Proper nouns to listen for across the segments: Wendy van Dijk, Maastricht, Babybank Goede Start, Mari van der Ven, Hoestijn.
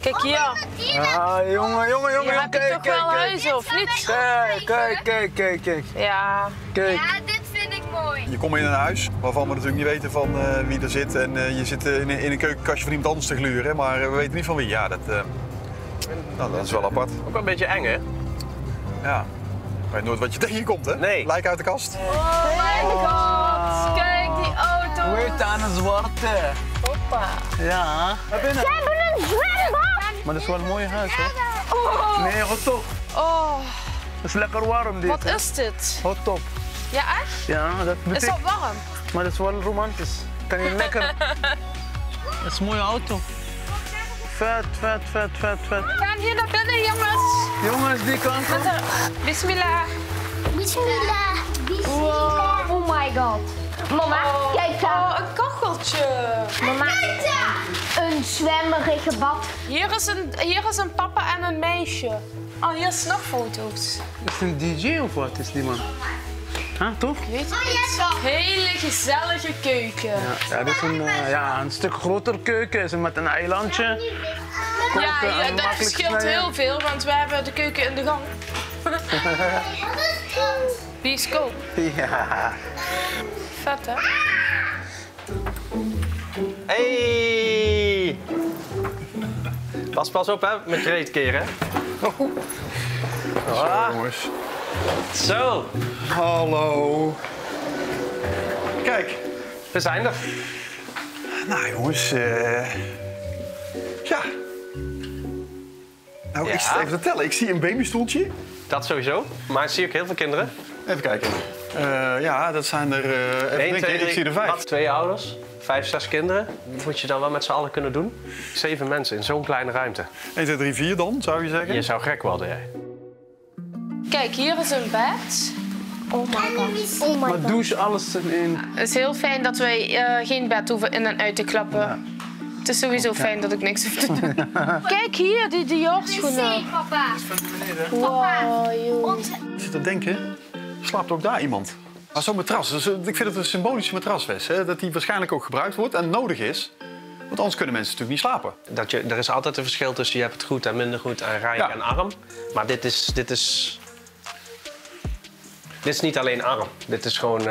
Kijk hier. Ja, jongen. Ja, heb je toch wel huizen, of niet? Kijk. Ja. Kijk. Ja, dit vind ik mooi. Je komt in een huis waarvan we natuurlijk niet weten van wie er zit. En je zit in een keukenkastje van iemand anders te gluren, maar we weten niet van wie. Ja, dat is wel apart. Ook wel een beetje eng, hè? Ja. Ik weet nooit wat je tegenkomt, hè? Nee. Lijk uit de kast. Oh my god, kijk die auto. Hoe heet aan een zwarte? Hoppa. Ja. Ze hebben een zwembad. Maar dat is wel een mooi huis, hè? Oh. Nee, hot top. Oh. Het is lekker warm, dit. Wat is dit? Hot top. Ja, echt? Ja, dat betekent... Is dat warm? Maar dat is wel romantisch. Kan je lekker... Dat is een mooie auto. Vet. We gaan hier naar binnen, jongens. Jongens, die kant op. Bismillah. Bismillah. Wow. Oh my god. Mama, kijk daar. Oh, een kacheltje. Mama, kijk daar. Een zwemmerige bad. Hier is een papa en een meisje. Oh, hier zijn nog foto's. Is het een DJ of wat is die man? Huh, toch? Ik weet het niet. Hele gezellige keuken. Ja, dit is een stuk groter keuken. Is met een eilandje. Koken, ja, dat scheelt heel veel, want we hebben de keuken in de gang. Bioscoop. Ja. Vet, hè? Hey! Pas op, hè, met reetkeren. Zo, jongens. Zo. Hallo. Kijk, we zijn er. Nou, jongens, ja. Nou, ik zit even te tellen. Ik zie een babystoeltje. Dat sowieso, maar ik zie ook heel veel kinderen. Even kijken. Ja, dat zijn er... ik zie er 5. 2 ouders, 5, 6 kinderen. Dat moet je dan wel met z'n allen kunnen doen. 7 mensen in zo'n kleine ruimte. 1, 2, 3, 4 dan, zou je zeggen? Je zou gek worden, jij. Kijk, hier is een bed. Oh my god. Maar douche, alles erin. Het is heel fijn dat wij geen bed hoeven in en uit te klappen. Ja. Het is sowieso fijn dat ik niks hoef te doen. Kijk hier, die Dior-schoenen. Papa. Wow, ik zit te denken, slaapt ook daar iemand? Maar zo'n matras, dus ik vind het een symbolische matraswes. Hè? Dat die waarschijnlijk ook gebruikt wordt en nodig is. Want anders kunnen mensen natuurlijk niet slapen. Er is altijd een verschil tussen je hebt het goed en minder goed en rijk en arm. Maar dit is niet alleen arm. Dit is gewoon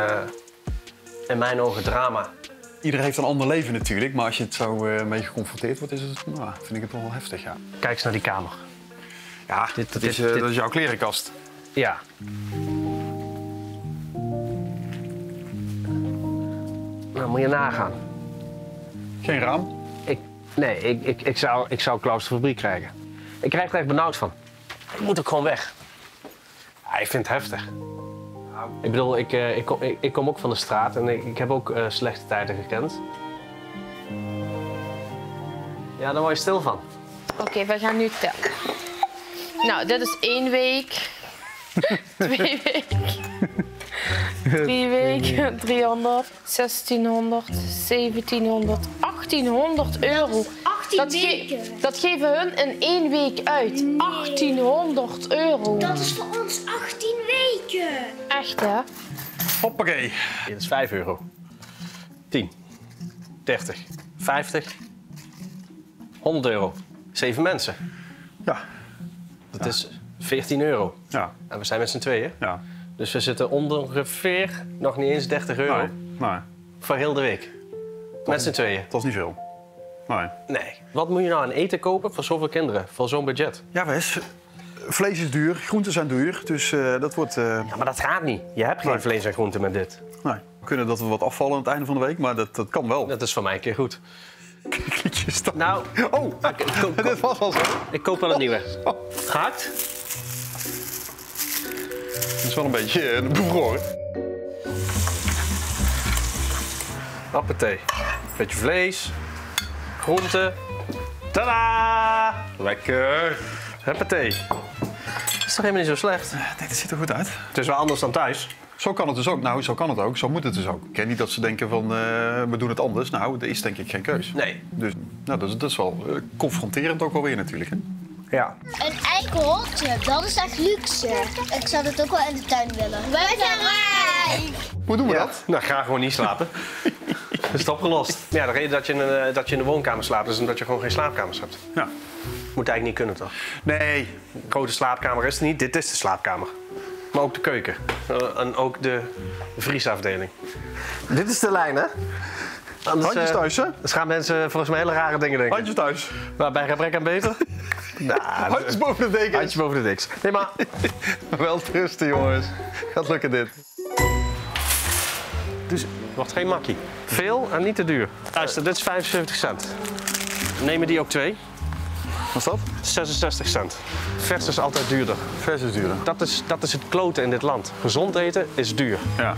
in mijn ogen drama. Iedereen heeft een ander leven natuurlijk, maar als je het zo mee geconfronteerd wordt, is het, nou, vind ik het wel heftig. Ja. Kijk eens naar die kamer. Ja, dat is jouw klerenkast. Ja. Nou, moet je nagaan. Geen raam? Ik zou claustrofobie krijgen. Ik krijg er echt benauwd van. Ik moet ook gewoon weg. Ja, ik vind het heftig. Ik bedoel, ik kom ook van de straat en ik heb ook slechte tijden gekend. Ja, daar word je stil van. Oké, we gaan nu tellen. Nou, dit is 1 week. 2 weken. 3 weken. 300. 1600. 1700. 1800 euro. Dat geven hun in 1 week uit. Nee. 1800 euro. Dat is voor ons 18 weken. Echt, hè? Hoppakee. Dit is 5 euro. 10. 30. 50. 100 euro. 7 mensen. Ja. Dat is 14 euro. Ja. En we zijn met z'n tweeën. Ja. Dus we zitten ongeveer nog niet eens 30 euro. Nee. Voor heel de week. Met z'n tweeën. Dat is niet veel. Nee. Wat moet je nou aan eten kopen voor zoveel kinderen, voor zo'n budget? Ja, Wes. Vlees is duur, groenten zijn duur, dus dat wordt... Ja, maar dat gaat niet. Je hebt geen vlees en groenten met dit. Nee. We kunnen dat we wat afvallen aan het einde van de week, maar dat kan wel. Dat is voor mij een keer goed. Kijk je staan. Nou... Oh, dit was wel zo. Ik koop wel een nieuwe. Gehakt. Dat is wel een beetje een bevroren. Appetee. Beetje vlees. Groenten. Tadaa! Lekker. Huppatee. Dat is toch helemaal niet zo slecht? Nee, dat ziet er goed uit. Het is wel anders dan thuis. Zo kan het dus ook. Nou, zo kan het ook. Zo moet het dus ook. Ik ken niet dat ze denken van, we doen het anders. Nou, er is denk ik geen keus. Nee. Dus nou, dat is wel confronterend ook alweer natuurlijk, hè? Ja. Een eigen hokje, dat is echt luxe. Ik zou dat ook wel in de tuin willen. Wij zijn rijk! Hoe doen we dat? Nou, graag gewoon niet slapen. Dat is het opgelost. Ja, de reden dat je in de woonkamer slaapt is omdat je gewoon geen slaapkamers hebt. Ja. Moet eigenlijk niet kunnen, toch? Nee, de grote slaapkamer is er niet. Dit is de slaapkamer. Maar ook de keuken. En ook de vriesafdeling. Dit is de lijn, hè? Anders, handjes thuis, hè? Dus gaan mensen volgens mij hele rare dingen denken. Handjes thuis. Maar bij gebrek aan beter? Nah, handjes boven de dekens. Handjes boven de dekens. Nee, maar... Wel trusten, jongens. Gaat lukken dit. Dus wordt geen makkie. Veel en niet te duur. Luister, dit is 75 cent. Nemen die ook twee? Wat is dat? 66 cent. Vers is altijd duurder. Vers is duurder. Dat is het kloten in dit land. Gezond eten is duur. Ja.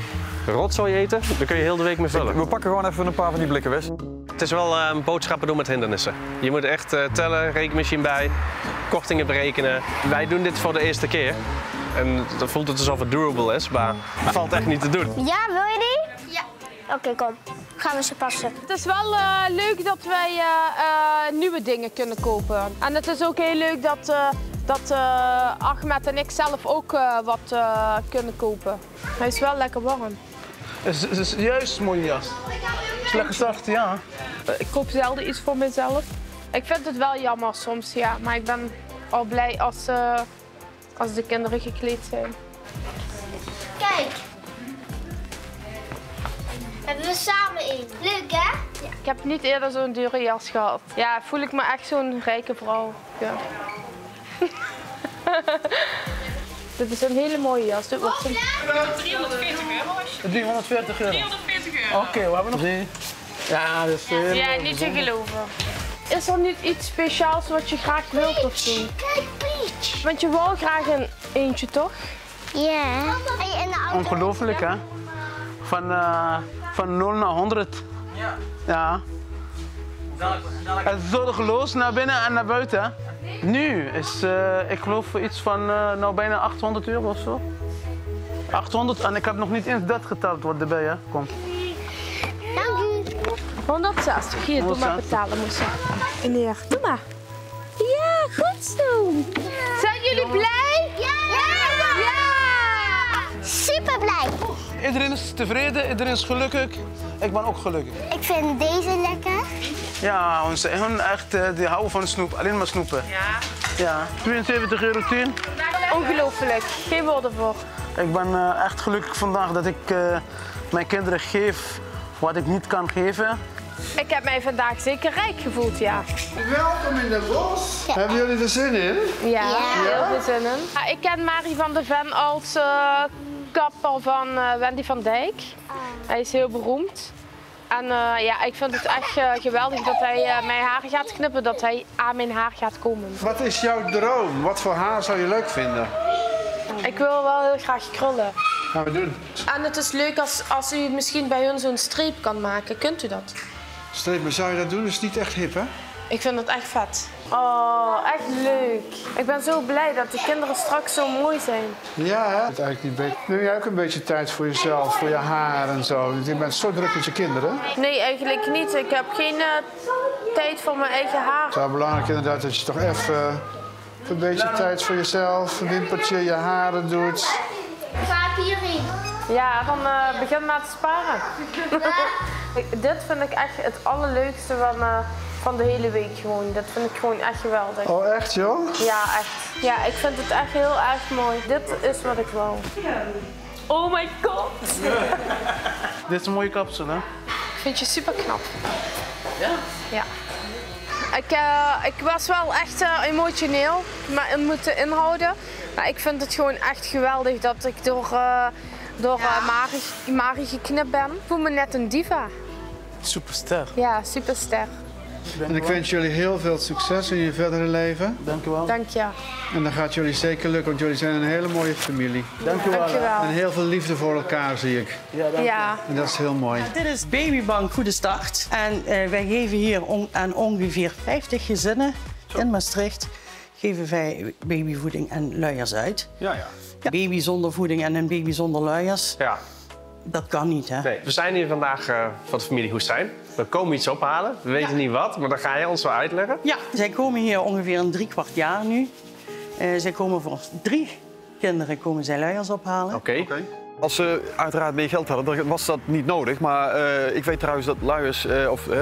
Rotzooi eten, daar kun je heel de week mee vullen. We pakken gewoon even een paar van die blikken, Wes. Het is wel boodschappen doen met hindernissen. Je moet echt tellen, rekenmachine bij, kortingen berekenen. Wij doen dit voor de eerste keer. En dan voelt het alsof het durable is, maar het valt echt niet te doen. Ja, wil je die? Ja. Oké, kom. Gaan we ze passen. Het is wel leuk dat wij nieuwe dingen kunnen kopen. En het is ook heel leuk dat, Ahmed en ik zelf ook wat kunnen kopen. Hij is wel lekker warm. Het is juist een mooie jas. Het is lekker zacht, ja. Ik koop zelden iets voor mezelf. Ik vind het wel jammer soms, ja. Maar ik ben al blij als... Als de kinderen gekleed zijn. Kijk. Hebben we samen één. Leuk, hè? Ja. Ik heb niet eerder zo'n dure jas gehad. Ja, voel ik me echt zo'n rijke vrouw. Ja. Dit is een hele mooie jas. Dit wordt een... €340, hè? €340. €340. Oké, we hebben nog drie. Ja, dat is heel... Ja, niet te geloven. Is er niet iets speciaals wat je graag wilt of zo? Kijk, Peach. Want je wil graag een eentje, toch? Ja. Yeah. Ongelooflijk, hè? Van 0 naar 100. Ja. Ja. Zorgeloos naar binnen en naar buiten. Nu is, ik geloof, iets van nou bijna €800 of zo. 800 en ik heb nog niet eens dat geteld wat erbij, hè? Kom. 160. Hier, doe maar betalen, Moussa. Meneer, doe maar. Ja, goed zo. Ja. Zijn jullie blij? Ja! Ja! Super blij. Iedereen is tevreden, iedereen is gelukkig. Ik ben ook gelukkig. Ik vind deze lekker. Ja, hun echt, die houden van snoep. Alleen maar snoepen. Ja. Ja. €72,10. Ongelooflijk. Geen woorden voor. Ik ben echt gelukkig vandaag dat ik mijn kinderen geef wat ik niet kan geven. Ik heb mij vandaag zeker rijk gevoeld, ja. Welkom in de bos. Ja. Hebben jullie er zin in? Ja, heel veel zin in. Ik ken Mari van der Ven als kapper van Wendy van Dijk. Hij is heel beroemd. En ja, ik vind het echt geweldig dat hij mijn haar gaat knippen, dat hij aan mijn haar gaat komen. Wat is jouw droom? Wat voor haar zou je leuk vinden? Ik wil wel heel graag krullen. Gaan we doen. En het is leuk als u misschien bij hun zo'n streep kan maken. Kunt u dat? Streep, maar zou je dat doen? Dat is niet echt hip, hè? Ik vind dat echt vet. Oh, echt leuk. Ik ben zo blij dat de kinderen straks zo mooi zijn. Ja, hè? Het is eigenlijk niet beter. Nu heb je ook een beetje tijd voor jezelf, voor je haar en zo. Je bent zo druk met je kinderen. Nee, eigenlijk niet. Ik heb geen tijd voor mijn eigen haar. Het is wel belangrijk inderdaad dat je toch even een beetje tijd voor jezelf, een wimpertje, je haren doet. Papierie. Ja, dan begin maar te sparen. Dit vind ik echt het allerleukste van de hele week gewoon. Dat vind ik gewoon echt geweldig. Oh, echt joh? Ja, echt. Ja, ik vind het echt heel erg mooi. Dit is wat ik wou. Oh my god! Dit is een mooie kapsel, hè? Ik vind je super knap. Ja? Ja. Ik was wel echt emotioneel, maar moeten inhouden. Maar ik vind het gewoon echt geweldig dat ik door Mari geknipt ben. Ik voel me net een diva. Superster. Ja, superster. En ik wens jullie heel veel succes in je verdere leven. Dank je wel. Dank je. En dat gaat jullie zeker lukken, want jullie zijn een hele mooie familie. Dank je wel. En heel veel liefde voor elkaar, zie ik. Ja, dank je. Ja. En dat is heel mooi. Ja, dit is Babybank Goede Start. En wij geven hier aan ongeveer 50 gezinnen in Maastricht. Geven wij babyvoeding en luiers uit. Ja, ja. Ja. Baby zonder voeding en een baby zonder luiers. Ja. Dat kan niet, hè? Nee, we zijn hier vandaag van de familie Hoestijn. We komen iets ophalen, we weten niet wat, maar dat ga jij ons wel uitleggen. Ja, zij komen hier ongeveer een 3/4 jaar nu. Zij komen voor 3 kinderen komen zij luiers ophalen. Oké. Als ze uiteraard meer geld hadden, dan was dat niet nodig. Maar ik weet trouwens dat luiers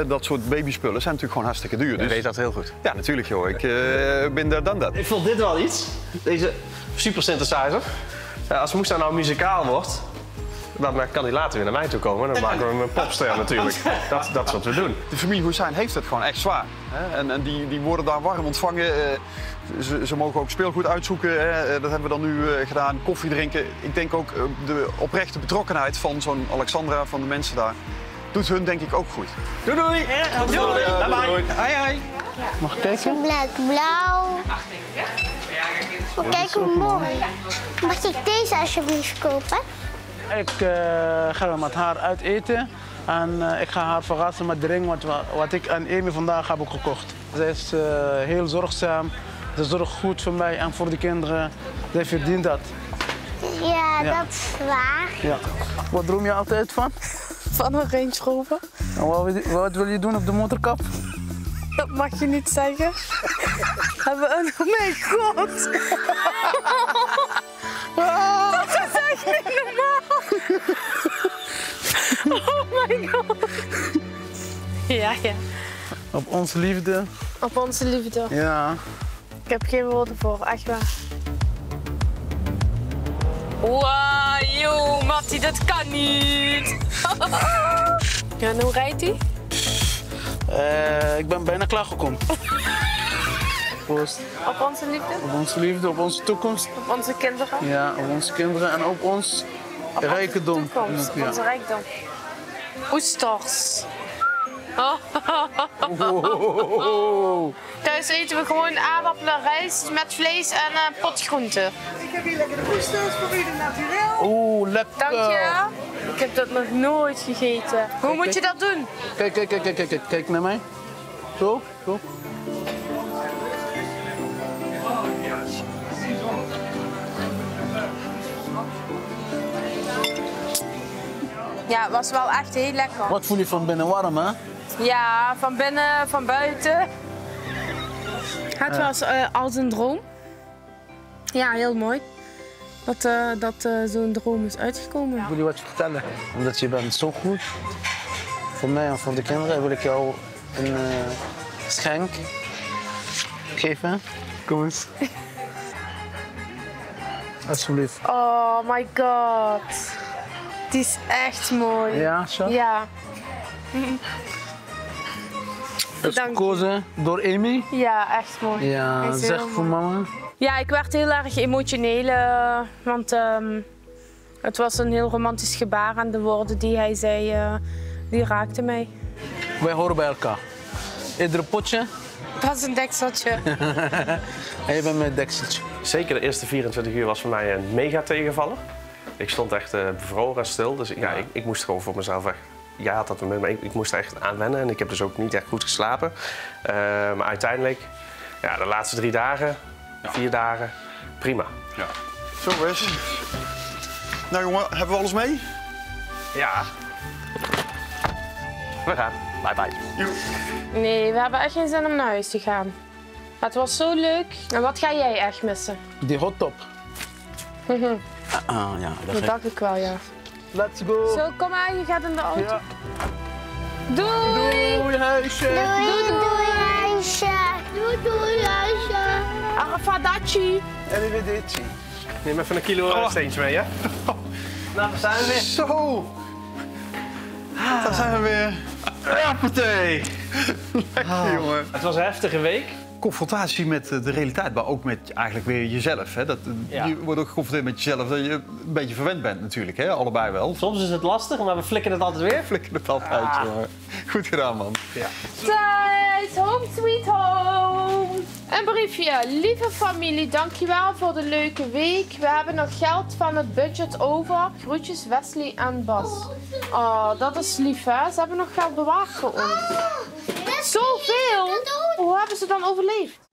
dat soort babyspullen zijn natuurlijk gewoon hartstikke duur. Dus... Je weet dat heel goed. Ja, natuurlijk joh. Ik ben daar dan dat. Ik vond dit wel iets. Deze supersynthesizer. Als Moesta nou muzikaal wordt, dan kan hij later weer naar mij toe komen. Dan maken we hem een popster natuurlijk. Dat is wat we doen. De familie Hoestijn heeft het gewoon echt zwaar. En die worden daar warm ontvangen. Ze mogen ook speelgoed uitzoeken. Dat hebben we dan nu gedaan. Koffie drinken. Ik denk ook de oprechte betrokkenheid van zo'n Alexandra, van de mensen daar, doet hun denk ik ook goed. Doei doei! Doei! Bye bye! Hoi hoi! Mag ik kijken? Blauw. Kijk hoe mooi. Mag ik deze alsjeblieft kopen? Ik ga met haar uit eten en ik ga haar verrassen met de ring wat ik aan Amy vandaag heb gekocht. Ze is heel zorgzaam, ze zorgt goed voor mij en voor de kinderen. Ze verdient dat. Ja, dat is waar. Ja. Wat droom je altijd van? Van een range rover. En wat wil je doen op de motorkap? Dat mag je niet zeggen. Hebben we een... Oh mijn god! Dat is echt niet normaal! Oh my god! Ja, ja. Op onze liefde. Op onze liefde. Ja. Ik heb geen woorden voor, echt waar. Wow, joh, Mattie, dat kan niet! Ja, en hoe rijdt hij? Ik ben bijna klaargekomen. Post. Op onze liefde? Op onze liefde, op onze toekomst. Op onze kinderen? Ja, op onze kinderen en op ons rijkdom. Op onze toekomst, onze rijkdom. Oesters. Oh. Thuis eten we gewoon aardappelen, rijst met vlees en een pot groenten. Ik heb hier lekkere oesters voor u, natuurlijk. Oeh, lekker. Dank je. Ik heb dat nog nooit gegeten. Hoe moet je dat doen? Kijk naar mij. Zo, zo. Ja, het was wel echt heel lekker. Wat voel je van binnen warm, hè? Ja, van binnen, van buiten. Het was als een droom. Ja, heel mooi. Dat zo'n droom is uitgekomen. Ja. Ik wil je wat vertellen. Omdat je bent zo goed. Voor mij en voor de kinderen wil ik jou een geschenk geven. Kom eens. Alsjeblieft. Oh my god. Het is echt mooi. Ja, zo? Ja. Dat is gekozen door Amy? Ja, echt mooi. Ja, zeg voor mama. Ja, ik werd heel erg emotioneel, want het was een heel romantisch gebaar en de woorden die hij zei, die raakten mij. Wij horen bij elkaar. Ieder potje. Dat is een dekseltje. En je bent mijn dekseltje. Zeker de eerste 24 uur was voor mij een mega tegenvaller. Ik stond echt bevroren en stil, dus ja, ik moest gewoon voor mezelf weg. Ja, had dat moment, maar ik moest er echt aan wennen en ik heb dus ook niet echt goed geslapen. Maar uiteindelijk, ja, de laatste 3 dagen, 4 dagen, prima. Ja. Zo Wes. Nou jongen, hebben we alles mee? Ja. We gaan. Bye bye. Nee, we hebben echt geen zin om naar huis te gaan. Het was zo leuk. En wat ga jij echt missen? Die hot-top. Ja, dat dacht ik wel, ja. Let's go. Zo, kom maar, je gaat in de auto. Ja. Doei! Doei, huisje! Doei, huisje! Doei, huisje! Arafadachi! Arrivederci. Neem even een kilo steentje mee, hè? Nou, daar zijn we weer. Zo! Daar zijn we weer. Appetee! Lekker, jongen. Het was een heftige week. Confrontatie met de realiteit, maar ook met eigenlijk weer jezelf. Hè? Je wordt ook geconfronteerd met jezelf, dat je een beetje verwend bent natuurlijk, hè? Allebei wel. Soms is het lastig, maar we flikken het altijd weer. Flikken het altijd, jongen. Goed gedaan, man. Ja. Thuis, home sweet home. Een briefje. Lieve familie, dankjewel voor de leuke week. We hebben nog geld van het budget over. Groetjes Wesley en Bas. Oh, dat is lief, hè? Ze hebben nog geld bewaard voor ons. Zoveel! Hoe hebben ze dan overleefd?